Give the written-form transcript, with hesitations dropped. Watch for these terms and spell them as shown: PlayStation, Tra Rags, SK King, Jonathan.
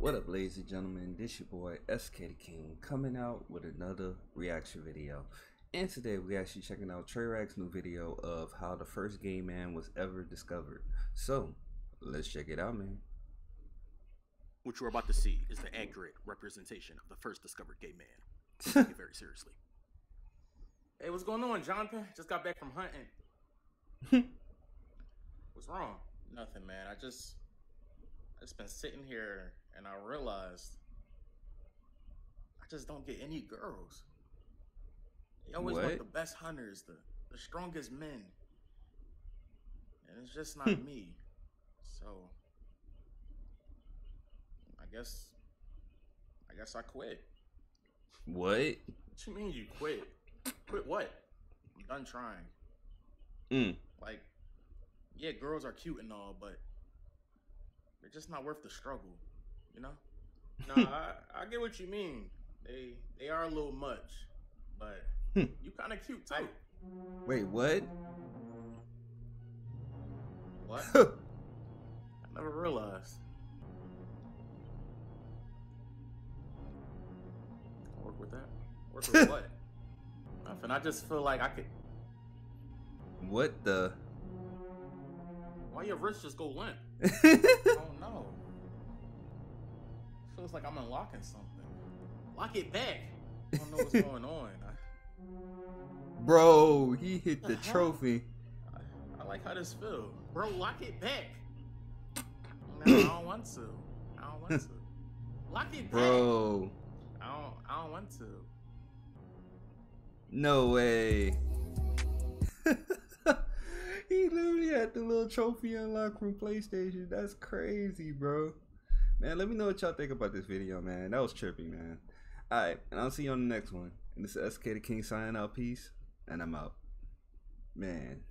What up, ladies and gentlemen, this your boy SK King coming out with another reaction video. And today we actually checking out Tra Rags' new video of how the first gay man was ever discovered. So let's check it out, man. What you're about to see is the accurate representation of the first discovered gay man. Take it very seriously. Hey, what's going on, Jonathan? Just got back from hunting. What's wrong? Nothing, man. I just been sitting here and I realized I just don't get any girls. They always want the best hunters, the strongest men. And it's just not me. So I guess I quit. What? What you mean you quit? Quit what? I'm done trying. Like, yeah, girls are cute and all, but they're just not worth the struggle, you know? Nah, I get what you mean. They are a little much, but you kind of cute too. Wait, what? What? I never realized. I'll work with that. Work with what? Nothing. I just feel like I could. What the? Why your wrists just go limp? I don't know. Feels like I'm unlocking something. Lock it back. I don't know what's going on. Bro, he hit the trophy. I like how this feels. Bro, lock it back. No, I don't want to. I don't want to. Lock it back. Bro. I don't want to. No way. He literally had the little trophy unlock from PlayStation. That's crazy, bro. Man, let me know what y'all think about this video, man. That was trippy, man. Alright, and I'll see you on the next one. And this is SK the King signing out. Peace, and I'm out. Man.